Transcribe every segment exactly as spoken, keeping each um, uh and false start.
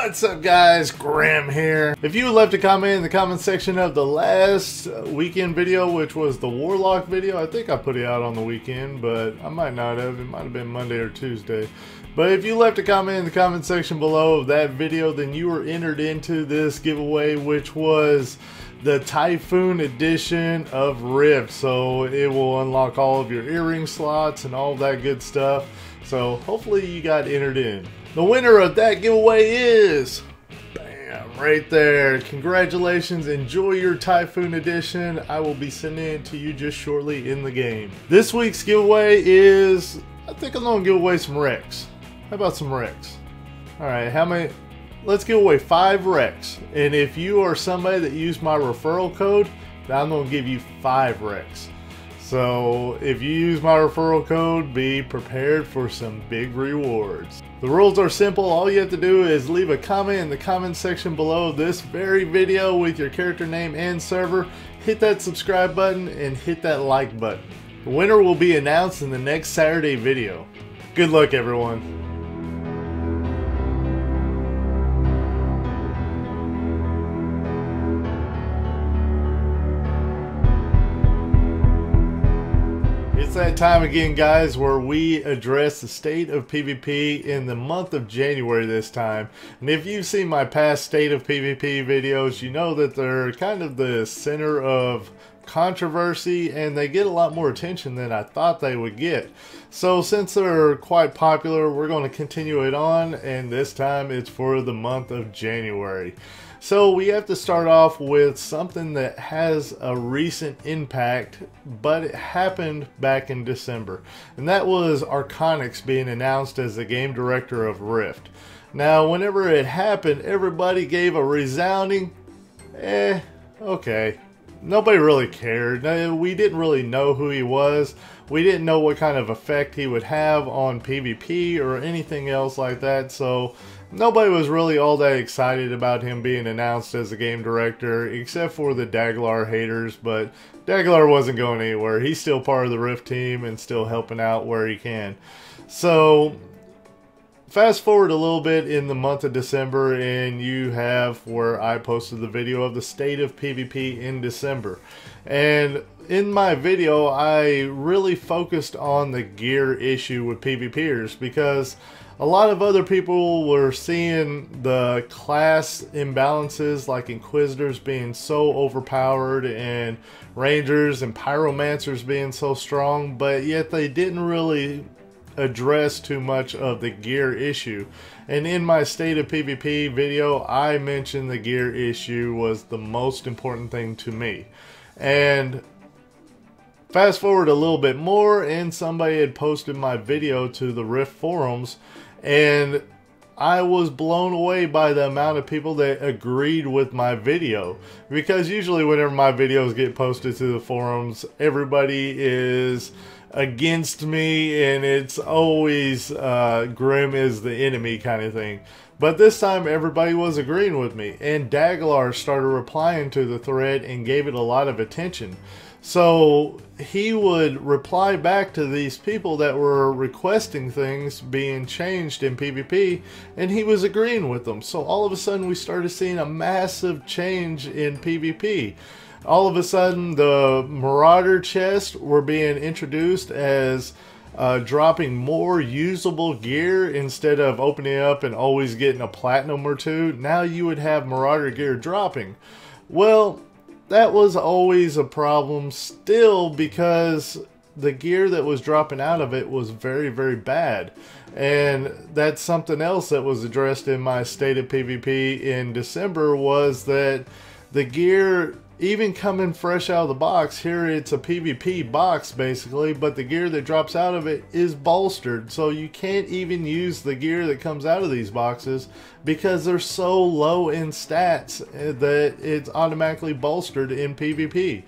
What's up, guys? Graham here. If you would love to comment in the comment section of the last weekend video, which was the Warlock video, I think I put it out on the weekend, but I might not have. It might have been Monday or Tuesday. But if you left a comment in the comment section below of that video, then you were entered into this giveaway, which was the Typhoon edition of Rift. So it will unlock all of your earring slots and all that good stuff. So hopefully you got entered in. The winner of that giveaway is, bam, right there. Congratulations, enjoy your Typhoon edition. I will be sending it to you just shortly in the game. This week's giveaway is, I think I'm gonna give away some Rex. How about some Rex? All right, how many, let's give away five Rex. And if you are somebody that used my referral code, then I'm gonna give you five Rex. So if you use my referral code, be prepared for some big rewards. The rules are simple. All you have to do is leave a comment in the comment section below this very video with your character name and server. Hit that subscribe button and hit that like button. The winner will be announced in the next Saturday video. Good luck, everyone. It's that time again, guys, where we address the state of PvP in the month of January this time. And if you've seen my past state of PvP videos, you know that they're kind of the center of controversy and they get a lot more attention than I thought they would get. So since they're quite popular, we're going to continue it on, and this time it's for the month of January. So we have to start off with something that has a recent impact, but it happened back in December. And that was Archonix being announced as the game director of Rift. Now, whenever it happened, everybody gave a resounding, eh, okay. Nobody really cared. We didn't really know who he was. We didn't know what kind of effect he would have on PvP or anything else like that. So nobody was really all that excited about him being announced as a game director, except for the Daglar haters. But Daglar wasn't going anywhere. He's still part of the Rift team and still helping out where he can. So fast forward a little bit in the month of December, and you have where I posted the video of the state of PvP in December. And in my video, I really focused on the gear issue with PvPers, because a lot of other people were seeing the class imbalances, like Inquisitors being so overpowered and Rangers and Pyromancers being so strong, but yet they didn't really address too much of the gear issue. And in my state of PvP video, I mentioned the gear issue was the most important thing to me. And fast forward a little bit more, and somebody had posted my video to the Rift forums, and I was blown away by the amount of people that agreed with my video. Because usually whenever my videos get posted to the forums, everybody is against me, and it's always uh, Grim is the enemy kind of thing. But this time everybody was agreeing with me, and Daglar started replying to the thread and gave it a lot of attention. So he would reply back to these people that were requesting things being changed in PvP, and he was agreeing with them. So all of a sudden we started seeing a massive change in PvP. All of a sudden, the Marauder chests were being introduced as uh, dropping more usable gear instead of opening up and always getting a platinum or two. Now you would have Marauder gear dropping. Well, that was always a problem still, because the gear that was dropping out of it was very, very bad. And that's something else that was addressed in my state of PvP in December, was that the gear, even coming fresh out of the box, here it's a PvP box basically, but the gear that drops out of it is bolstered. So you can't even use the gear that comes out of these boxes because they're so low in stats that it's automatically bolstered in PvP.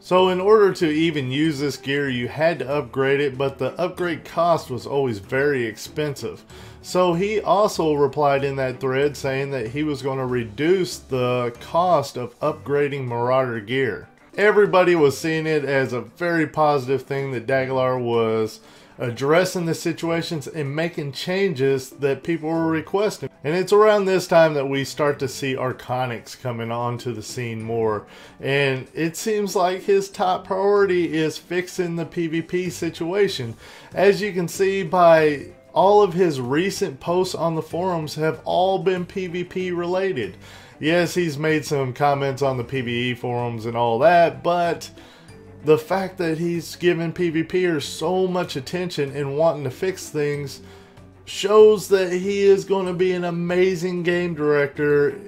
So in order to even use this gear, you had to upgrade it, but the upgrade cost was always very expensive. So he also replied in that thread saying that he was going to reduce the cost of upgrading Marauder gear. Everybody was seeing it as a very positive thing that Daglar was addressing the situations and making changes that people were requesting. And it's around this time that we start to see Archonix coming onto the scene more. And it seems like his top priority is fixing the PvP situation. As you can see by all of his recent posts on the forums have all been PvP related. Yes, he's made some comments on the P B E forums and all that, but the fact that he's given PvPers so much attention and wanting to fix things shows that he is going to be an amazing game director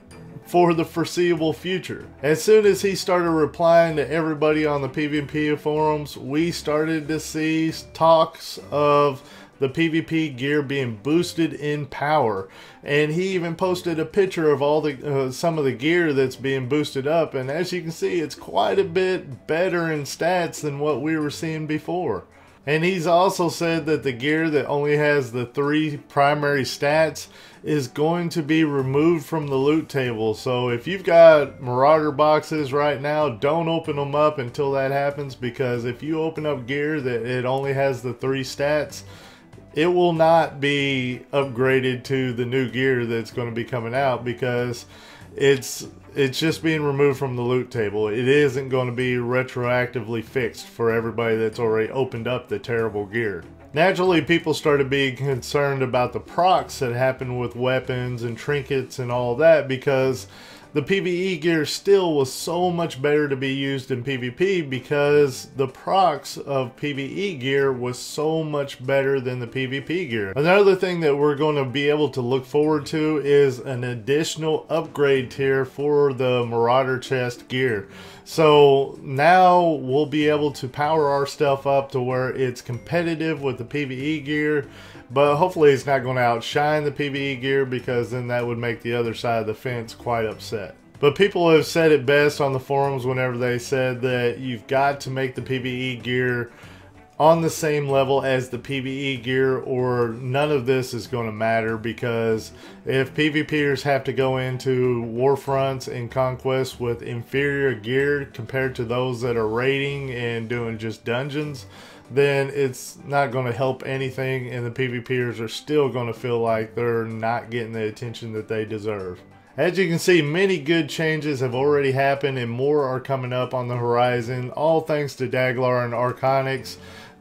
for the foreseeable future. As soon as he started replying to everybody on the PvP forums, we started to see talks of the PvP gear being boosted in power, and he even posted a picture of all the uh, some of the gear that's being boosted up, and as you can see, it's quite a bit better in stats than what we were seeing before. And he's also said that the gear that only has the three primary stats is going to be removed from the loot table. So if you've got Marauder boxes right now, don't open them up until that happens, because if you open up gear that it only has the three stats, it will not be upgraded to the new gear that's going to be coming out, because it's it's just being removed from the loot table. It isn't going to be retroactively fixed for everybody that's already opened up the terrible gear. Naturally, people started being concerned about the procs that happened with weapons and trinkets and all that, because the P B E gear still was so much better to be used in PvP, because the procs of P B E gear was so much better than the PvP gear. Another thing that we're going to be able to look forward to is an additional upgrade tier for the Marauder chest gear. So now we'll be able to power our stuff up to where it's competitive with the P B E gear, but hopefully it's not going to outshine the P B E gear, because then that would make the other side of the fence quite upset. But people have said it best on the forums whenever they said that you've got to make the P B E gear on the same level as the P B E gear, or none of this is going to matter, because if PvPers have to go into war fronts and conquests with inferior gear compared to those that are raiding and doing just dungeons, then it's not going to help anything, and the PvPers are still going to feel like they're not getting the attention that they deserve. As you can see, many good changes have already happened and more are coming up on the horizon, all thanks to Daglar and Archonix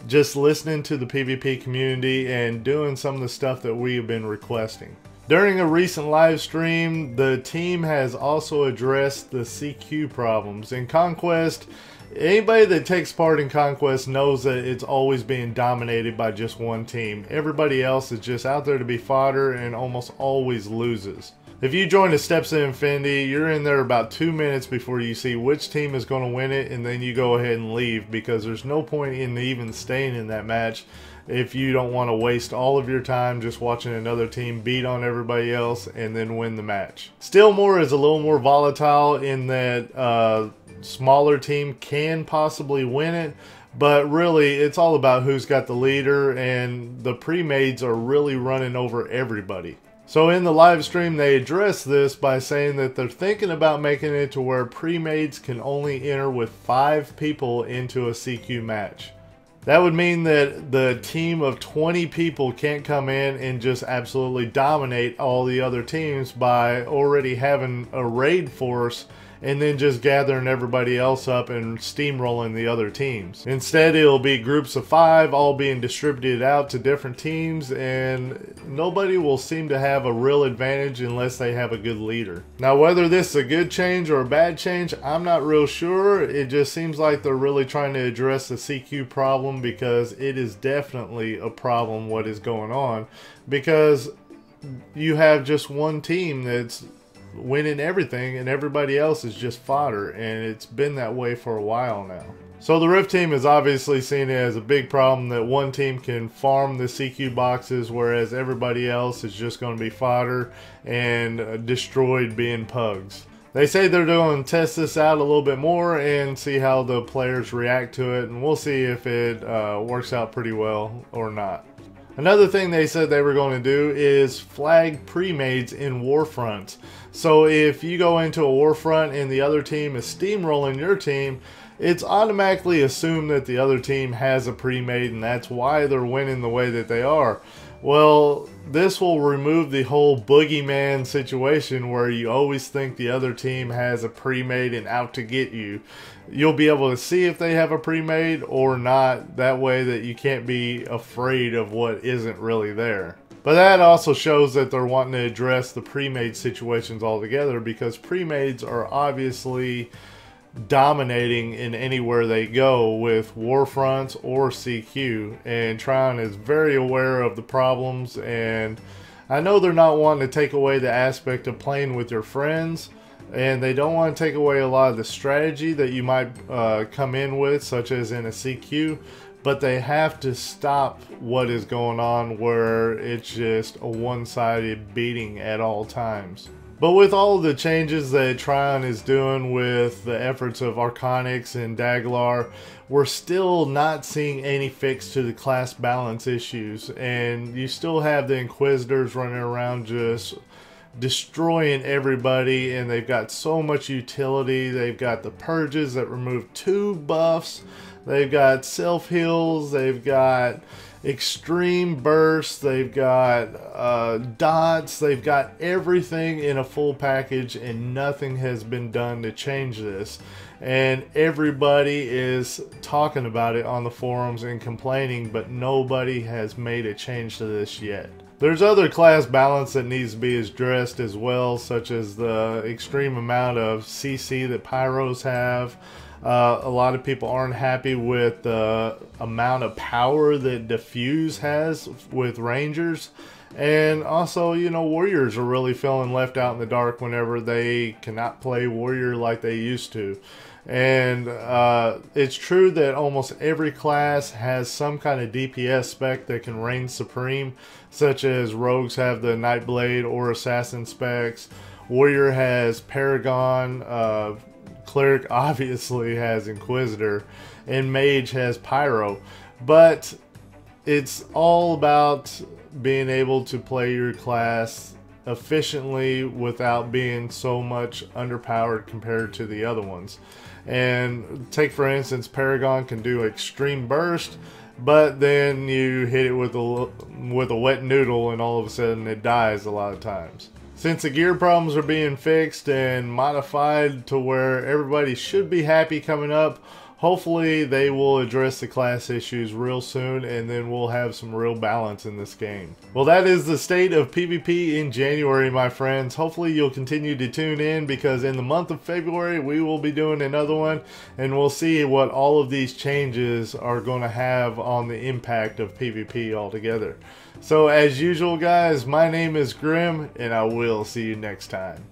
just listening to the PvP community and doing some of the stuff that we have been requesting. During a recent live stream, the team has also addressed the C Q problems. In Conquest, anybody that takes part in Conquest knows that it's always being dominated by just one team. Everybody else is just out there to be fodder and almost always loses. If you join the Steps of Infinity, you're in there about two minutes before you see which team is going to win it, and then you go ahead and leave, because there's no point in even staying in that match if you don't want to waste all of your time just watching another team beat on everybody else and then win the match. Stillmore is a little more volatile in that uh, smaller team can possibly win it, but really it's all about who's got the leader, and the pre-mades are really running over everybody. So in the live stream, they address this by saying that they're thinking about making it to where pre-mades can only enter with five people into a C Q match. That would mean that the team of twenty people can't come in and just absolutely dominate all the other teams by already having a raid force and then just gathering everybody else up and steamrolling the other teams. Instead, it'll be groups of five, all being distributed out to different teams, and nobody will seem to have a real advantage unless they have a good leader. Now, whether this is a good change or a bad change, I'm not real sure. It just seems like they're really trying to address the C Q problem, because it is definitely a problem what is going on, because you have just one team that's winning everything and everybody else is just fodder, and it's been that way for a while now. So the Rift team is obviously seen it as a big problem that one team can farm the C Q boxes, whereas everybody else is just going to be fodder and destroyed being pugs. They say they're going to test this out a little bit more and see how the players react to it, and we'll see if it uh, works out pretty well or not. Another thing they said they were going to do is flag pre-mades in war fronts. So if you go into a war front and the other team is steamrolling your team, it's automatically assumed that the other team has a pre-made, and that's why they're winning the way that they are. Well, this will remove the whole boogeyman situation where you always think the other team has a pre-made and out to get you. You'll be able to see if they have a pre-made or not, that way that you can't be afraid of what isn't really there. But that also shows that they're wanting to address the pre-made situations altogether, because pre-mades are obviously dominating in anywhere they go with warfronts or C Q, and Trion is very aware of the problems, and I know they're not wanting to take away the aspect of playing with your friends, and they don't want to take away a lot of the strategy that you might uh, come in with, such as in a C Q, but they have to stop what is going on where it's just a one-sided beating at all times. But with all the changes that Trion is doing with the efforts of Archonix and Daglar, we're still not seeing any fix to the class balance issues. And you still have the Inquisitors running around just destroying everybody, and they've got so much utility. They've got the purges that remove two buffs. They've got self-heals. They've got extreme bursts, they've got uh, dots, they've got everything in a full package, and nothing has been done to change this. And everybody is talking about it on the forums and complaining, but nobody has made a change to this yet. There's other class balance that needs to be addressed as well, such as the extreme amount of C C that Pyros have. Uh, a lot of people aren't happy with the uh, amount of power that Diffuse has with Rangers, and also, you know, Warriors are really feeling left out in the dark whenever they cannot play Warrior like they used to. And uh, it's true that almost every class has some kind of D P S spec that can reign supreme, such as Rogues have the Nightblade or Assassin specs, Warrior has Paragon, uh, Cleric obviously has Inquisitor, and Mage has Pyro, but it's all about being able to play your class efficiently without being so much underpowered compared to the other ones. And take for instance, Paragon can do extreme burst, but then you hit it with a, with a wet noodle and all of a sudden it dies a lot of times. Since the gear problems are being fixed and modified to where everybody should be happy coming up, hopefully they will address the class issues real soon, and then we'll have some real balance in this game. Well, that is the state of PvP in January, my friends. Hopefully you'll continue to tune in, because in the month of February we will be doing another one, and we'll see what all of these changes are going to have on the impact of PvP altogether. So as usual guys, my name is Grim, and I will see you next time.